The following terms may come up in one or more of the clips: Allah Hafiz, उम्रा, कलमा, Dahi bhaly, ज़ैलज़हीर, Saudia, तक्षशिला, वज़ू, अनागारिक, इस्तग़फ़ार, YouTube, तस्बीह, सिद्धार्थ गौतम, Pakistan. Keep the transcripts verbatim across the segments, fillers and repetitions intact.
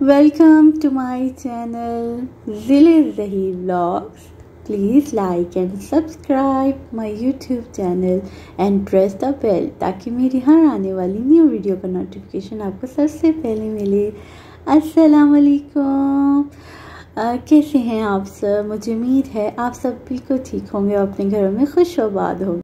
Welcome to my channel ज़ैलज़हीर vlogs. Please like and subscribe my YouTube channel and press the bell ताकि मेरी हर आने वाली new video का नोटिफिकेशन आपको सबसे पहले मिले। अस्सलाम वालेकुम, कैसे हैं आप सब? मुझे उम्मीद है आप सब बिल्कुल ठीक होंगे और अपने घरों में खुश आबाद होंगे।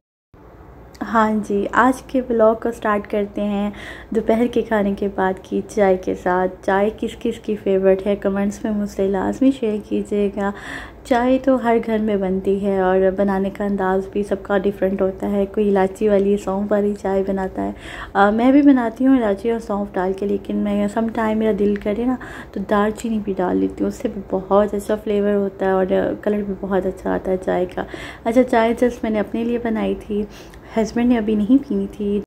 हाँ जी, आज के ब्लॉग को स्टार्ट करते हैं दोपहर के खाने के बाद की चाय के साथ। चाय किस किस की फेवरेट है कमेंट्स में मुझसे लाजमी शेयर कीजिएगा। चाय तो हर घर में बनती है और बनाने का अंदाज़ भी सबका डिफरेंट होता है। कोई इलायची वाली सौंफ वाली चाय बनाता है। आ, मैं भी बनाती हूँ इलायची और सौंफ डाल के, लेकिन मैं सम टाइम मेरा दिल करे ना तो दालचीनी भी डाल लेती हूँ। उससे भी बहुत अच्छा फ्लेवर होता है और कलर भी बहुत अच्छा आता है चाय का। अच्छा, चाय जस्ट मैंने अपने लिए बनाई थी, हस्बैंड ने अभी नहीं पीनी थी,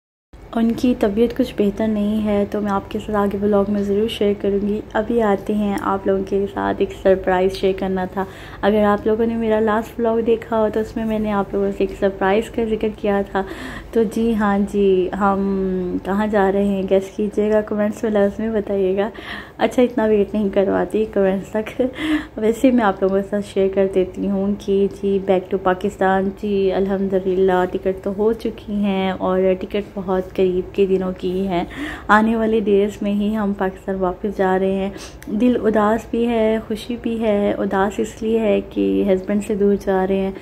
उनकी तबीयत कुछ बेहतर नहीं है, तो मैं आपके साथ आगे ब्लॉग में ज़रूर शेयर करूंगी। अभी आते हैं आप लोगों के साथ, एक सरप्राइज़ शेयर करना था। अगर आप लोगों ने मेरा लास्ट ब्लॉग देखा हो तो उसमें मैंने आप लोगों से एक सरप्राइज़ का जिक्र किया था। तो जी हाँ जी, हम कहाँ जा रहे हैं गेस कीजिएगा, कमेंट्स में लाजमी बताइएगा। अच्छा, इतना वेट नहीं करवाती कमेंट्स तक, वैसे मैं आप लोगों के साथ शेयर कर देती हूँ कि जी बैक टू पाकिस्तान। जी अल्हम्दुलिल्लाह टिकट तो हो चुकी हैं और टिकट बहुत करीब के दिनों की है। आने वाले डेज़ में ही हम पाकिस्तान वापस जा रहे हैं। दिल उदास भी है, खुशी भी है। उदास इसलिए है कि हस्बैंड से दूर जा रहे हैं,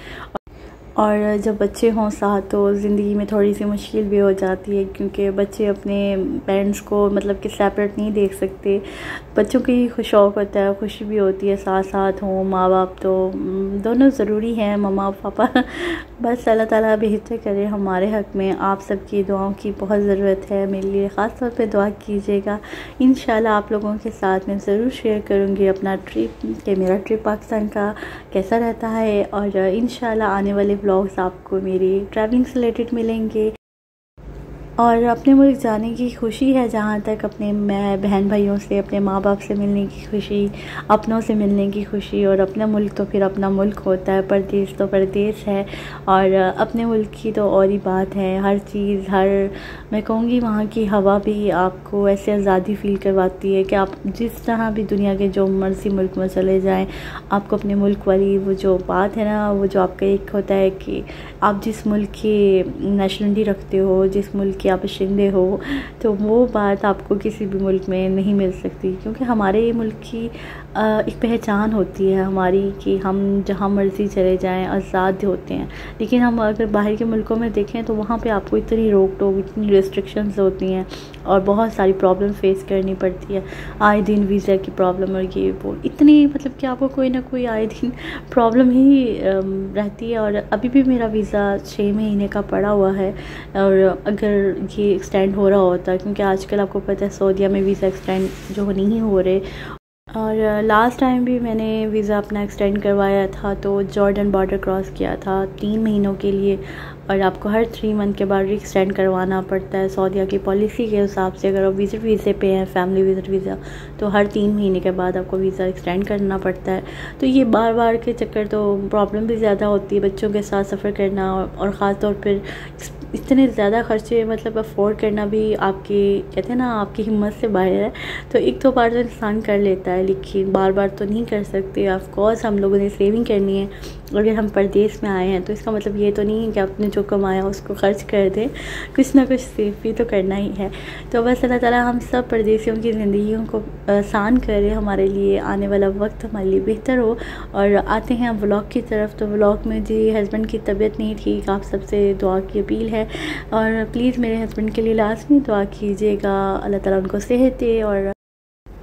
और जब बच्चे हों साथ तो ज़िंदगी में थोड़ी सी मुश्किल भी हो जाती है, क्योंकि बच्चे अपने पेरेंट्स को मतलब कि सेपरेट नहीं देख सकते। बच्चों की ही शौक़ होता है, खुशी भी होती है, साथ साथ हों। माँ बाप तो दोनों ज़रूरी हैं, ममा पापा। बस अल्लाह ताला बेहतर करे हमारे हक़ में। आप सबकी दुआओं की बहुत ज़रूरत है, मेरे लिए ख़ास तौर पे दुआ कीजिएगा। इंशाल्लाह आप लोगों के साथ मैं ज़रूर शेयर करूँगी अपना ट्रिप, कि मेरा ट्रिप पाकिस्तान का कैसा रहता है। और इंशाल्लाह आने वाले व्लॉग्स आपको मेरी ट्रैवलिंग से रिलेटेड मिलेंगे। और अपने मुल्क जाने की खुशी है, जहाँ तक अपने मैं बहन भाइयों से, अपने माँ बाप से मिलने की खुशी, अपनों से मिलने की खुशी। और अपना मुल्क तो फिर अपना मुल्क होता है, परदेश तो परदेश है, और अपने मुल्क की तो और ही बात है। हर चीज़, हर मैं कहूँगी वहाँ की हवा भी आपको ऐसे आज़ादी फ़ील करवाती है कि आप जिस तरह भी दुनिया के जो मर्जी मुल्क में चले जाएँ, आपको अपने मुल्क वाली वो जो बात है ना, वो जो आपका एक होता है कि आप जिस मुल्क की नेशनलिटी रखते हो, जिस मुल्क की आप शिंदे हो, तो वो बात आपको किसी भी मुल्क में नहीं मिल सकती। क्योंकि हमारे मुल्क की एक पहचान होती है हमारी कि हम जहाँ मर्ज़ी चले जाएं आज़ाद होते हैं। लेकिन हम अगर बाहर के मुल्कों में देखें तो वहाँ पे आपको इतनी रोक टोक, इतनी रिस्ट्रिक्शंस होती हैं और बहुत सारी प्रॉब्लम फेस करनी पड़ती है। आए दिन वीज़ा की प्रॉब्लम और ये वो, इतनी मतलब कि आपको कोई ना कोई आए दिन प्रॉब्लम ही रहती है। और अभी भी मेरा वीज़ा छः महीने का पड़ा हुआ है, और अगर ये एक्सटेंड हो रहा होता, क्योंकि आजकल आपको पता है सऊदिया में वीज़ा एक्सटेंड जो नहीं हो रहे। और लास्ट टाइम भी मैंने वीज़ा अपना एक्सटेंड करवाया था तो जॉर्डन बॉर्डर क्रॉस किया था तीन महीनों के लिए, और आपको हर थ्री मंथ के बाद एक्सटेंड करवाना पड़ता है सऊदिया की पॉलिसी के हिसाब से। अगर आप विज़िट वीज़े पे हैं, फैमिली विज़िट वीज़ा, तो हर तीन महीने के बाद आपको वीज़ा एक्सटेंड करना पड़ता है। तो ये बार बार के चक्कर तो प्रॉब्लम भी ज़्यादा होती है, बच्चों के साथ सफ़र करना, और ख़ास तौर पर इतने ज़्यादा खर्चे मतलब अफोर्ड करना भी आपके कहते हैं ना आपकी हिम्मत से बाहर है। तो एक तो बार तो इंसान कर लेता है, लेकिन बार बार तो नहीं कर सकते। ऑफकोर्स हम लोगों ने सेविंग करनी है। अगर हम प्रदेश में आए हैं तो इसका मतलब ये तो नहीं है कि आपने जो कमाया उसको खर्च कर दें, कुछ ना कुछ सेव भी तो करना ही है। तो बस अल्लाह ताला हम सब परदेशियों की ज़िंदगियों को आसान करे हमारे लिए, आने वाला वक्त हमारे लिए बेहतर हो। और आते हैं व्लॉग की तरफ। तो व्लॉग में जी हस्बैंड की तबीयत नहीं ठीक, आप सबसे दुआ की अपील है, और प्लीज़ मेरे हस्बैंड के लिए लाजमी दुआ कीजिएगा, अल्लाह ताला उनको सेहत दे। और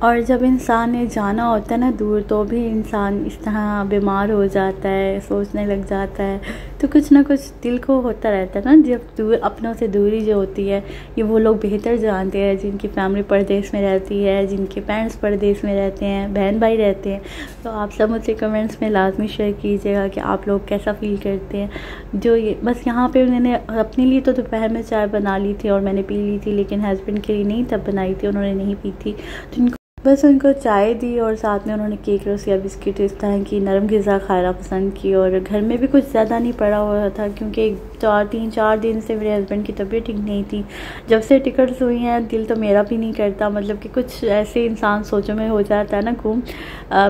और जब इंसान ने जाना होता है ना दूर, तो भी इंसान इस तरह बीमार हो जाता है, सोचने लग जाता है, तो कुछ ना कुछ दिल को होता रहता है ना। जब दूर अपनों से दूरी जो होती है, ये वो लोग बेहतर जानते हैं जिनकी फैमिली परदेश में रहती है, जिनके पेरेंट्स परदेश में रहते हैं, बहन भाई रहते हैं। तो आप सब मुझे कमेंट्स में लाजमी शेयर कीजिएगा कि आप लोग कैसा फ़ील करते हैं। जो ये बस यहाँ पर मैंने अपने लिए तो दोपहर में चाय बना ली थी और मैंने पी ली थी, लेकिन हस्बैंड के लिए नहीं तब बनाई थी, उन्होंने नहीं पी थी। तो बस उनको चाय दी और साथ में उन्होंने केक रोस्ट या बिस्किट, इस तरह की नरम ग़िज़ा खाना पसंद की। और घर में भी कुछ ज़्यादा नहीं पड़ा हुआ था क्योंकि चार तीन चार दिन से मेरे हस्बैंड की तबीयत ठीक नहीं थी। जब से टिकट्स हुई हैं दिल तो मेरा भी नहीं करता, मतलब कि कुछ ऐसे इंसान सोचों में हो जाता है ना घूम।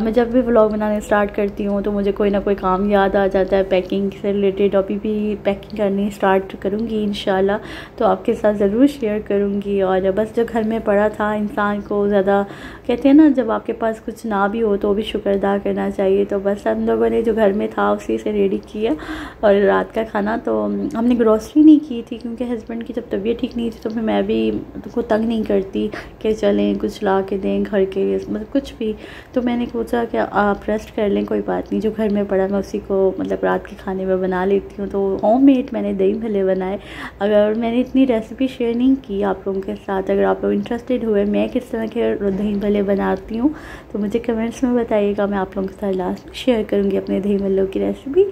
मैं जब भी व्लॉग बनाने स्टार्ट करती हूँ तो मुझे कोई ना कोई काम याद आ जाता है पैकिंग से रिलेटेड। अभी भी पैकिंग करनी स्टार्ट करूँगी इंशाल्लाह, तो आपके साथ ज़रूर शेयर करूँगी। और बस जो घर में पड़ा था इंसान को ज़्यादा, कहते हैं ना जब आपके पास कुछ ना भी हो तो भी शुक्र अदा करना चाहिए, तो बस हम लोगों ने जो घर में था उसी से रेडी किया। और रात का खाना तो हमने ग्रॉसरी नहीं की थी क्योंकि हस्बैंड की जब तबीयत ठीक नहीं थी तो फिर मैं भी उनको तो तंग नहीं करती कि चलें कुछ ला के दें घर के लिए, मतलब कुछ भी। तो मैंने सोचा कि आप रेस्ट कर लें, कोई बात नहीं, जो घर में पड़ा मैं उसी को मतलब रात के खाने में बना लेती हूँ। तो होम मेड मैंने दही भले बनाए। अगर मैंने इतनी रेसिपी शेयर नहीं की आप लोगों के साथ, अगर आप लोग इंटरेस्टेड हुए मैं किस तरह के दही भले बनाती हूँ तो मुझे कमेंट्स में बताइएगा, मैं आप लोगों के साथ लास्ट में शेयर करूँगी अपने दही भल्लों की रेसिपी।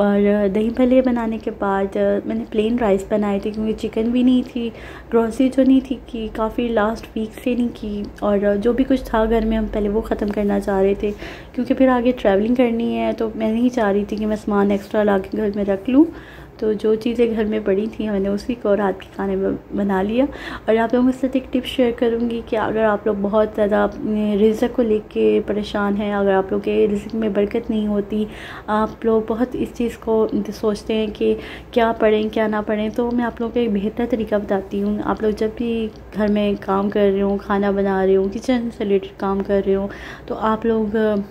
और दही भल्ले बनाने के बाद मैंने प्लेन राइस बनाए थे क्योंकि चिकन भी नहीं थी, ग्रॉसरी जो नहीं थी कि काफ़ी लास्ट वीक से नहीं की, और जो भी कुछ था घर में हम पहले वो ख़त्म करना चाह रहे थे क्योंकि फिर आगे ट्रैवलिंग करनी है। तो मैं नहीं चाह रही थी कि मैं सामान एक्स्ट्रा ला के घर में रख लूँ, तो जो चीज़ें घर में पड़ी थी मैंने उसी को रात के खाने में बना लिया। और आप लोगों के साथ एक टिप शेयर करूंगी कि अगर आप लोग बहुत ज़्यादा अपने रिज़्क को लेके परेशान हैं, अगर आप लोग के रिज़्क में बरकत नहीं होती, आप लोग बहुत इस चीज़ को सोचते हैं कि क्या पढ़ें क्या ना पढ़ें, तो मैं आप लोगों को एक बेहतर तरीका बताती हूँ। आप लोग जब भी घर में काम कर रहे हो, खाना बना रहे हो, किचन से रिलेटेड काम कर रहे हो, तो आप लोग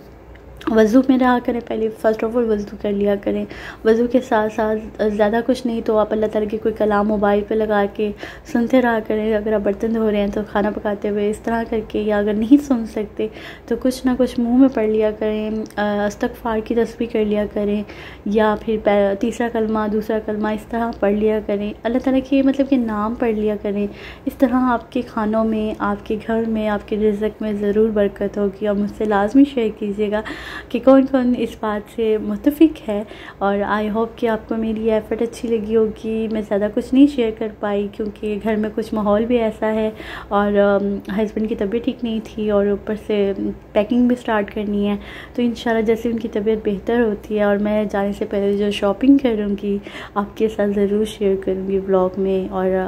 वज़ू में रहा करें। पहले फ़र्स्ट ऑफ ऑल वज़ू कर लिया करें। वज़ू के साथ साथ ज़्यादा कुछ नहीं तो आप अल्लाह ताला के कोई कलाम मोबाइल पे लगा के सुनते रहा करें। अगर आप बर्तन धो रहे हैं तो खाना पकाते हुए इस तरह करके, या अगर नहीं सुन सकते तो कुछ ना कुछ मुंह में पढ़ लिया करें, इस्तग़फ़ार की तस्बीह कर लिया करें, या फिर तीसरा कलमा दूसरा कलमा इस तरह पढ़ लिया करें, अल्लाह ताला के मतलब के नाम पढ़ लिया करें। इस तरह आपके खानों में, आपके घर में, आपके रिज़्क में ज़रूर बरकत होगी। और मुझसे लाजमी शेयर कीजिएगा कि कौन कौन इस बात से मुत्तफिक है। और आई होप कि आपको मेरी एफ़र्ट अच्छी लगी होगी। मैं ज़्यादा कुछ नहीं शेयर कर पाई क्योंकि घर में कुछ माहौल भी ऐसा है और हस्बैंड की तबीयत ठीक नहीं थी और ऊपर से पैकिंग भी स्टार्ट करनी है। तो इंशाल्लाह जैसे उनकी तबीयत बेहतर होती है और मैं जाने से पहले जो शॉपिंग करूँगी आपके साथ ज़रूर शेयर करूँगी व्लॉग में। और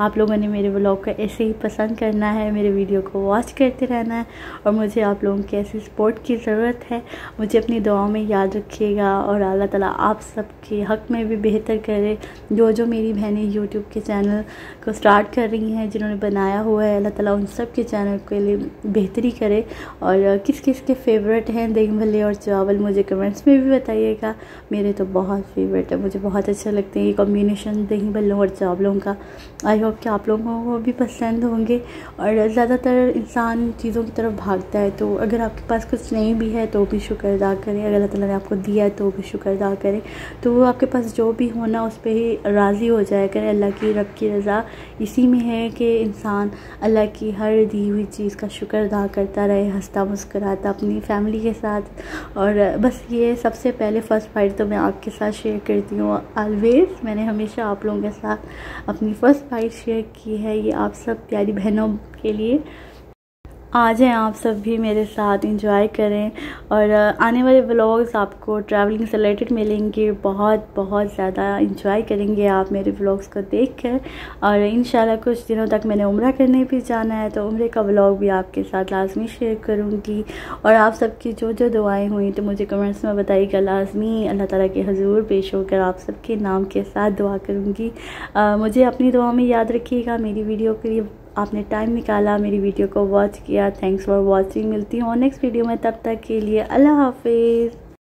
आप लोगों ने मेरे व्लॉग का ऐसे ही पसंद करना है, मेरे वीडियो को वॉच करते रहना है और मुझे आप लोगों के ऐसे सपोर्ट की ज़रूरत है। मुझे अपनी दुआओं में याद रखिएगा और अल्लाह ताला आप सबके हक में भी बेहतर करे। जो जो मेरी बहनें YouTube के चैनल को स्टार्ट कर रही हैं, जिन्होंने बनाया हुआ है, अल्लाह ताला उन सब के चैनल के लिए बेहतरी करे। और किस किस के फेवरेट हैं दही भल्ले और चावल मुझे कमेंट्स में भी बताइएगा। मेरे तो बहुत फेवरेट है, मुझे बहुत अच्छा लगता है ये कॉम्बिनेशन दही भल्लों और चावलों का। आई होप कि आप लोगों को भी पसंद होंगे। और ज़्यादातर इंसान चीज़ों की तरफ भागता है, तो अगर आपके पास कुछ नहीं भी है तो भी शुक्र अदा करें, अगर अल्लाह ताला ने आपको दिया है तो भी शुक्र अदा करें। तो वो आपके पास जो भी होना उस पर ही राज़ी हो जाया करें। अल्लाह की रब की रज़ा इसी में है कि इंसान अल्लाह की हर दी हुई चीज़ का शुक्र अदा करता रहे, हंसता मुस्कराता अपनी फैमिली के साथ। और बस ये सबसे पहले फ़र्स्ट फाइट तो मैं आपके साथ शेयर करती हूँ ऑलवेज़। मैंने हमेशा आप लोगों के साथ अपनी फ़र्स्ट फाइट शेयर की है, ये आप सब प्यारी बहनों के लिए। आ जाएँ आप सब भी मेरे साथ, इंजॉय करें। और आने वाले व्लॉग्स आपको ट्रैवलिंग से रिलेटेड मिलेंगे, बहुत बहुत ज़्यादा इंजॉय करेंगे आप मेरे व्लॉग्स को देखकर। और इंशाल्लाह कुछ दिनों तक मैंने उम्रा करने भी जाना है, तो उम्रे का व्लॉग भी आपके साथ लाजमी शेयर करूँगी। और आप सबकी जो जो दुआएं हुई तो मुझे कमेंट्स में बताइएगा लाजमी। अल्लाह ताला के हुजूर पेश होकर आप सबके नाम के साथ दुआ करूँगी। मुझे अपनी दुआ में याद रखिएगा। मेरी वीडियो के लिए आपने टाइम निकाला, मेरी वीडियो को वॉच किया, थैंक्स फॉर वॉचिंग। मिलती हूँ नेक्स्ट वीडियो में, तब तक के लिए अल्लाह हाफिज़।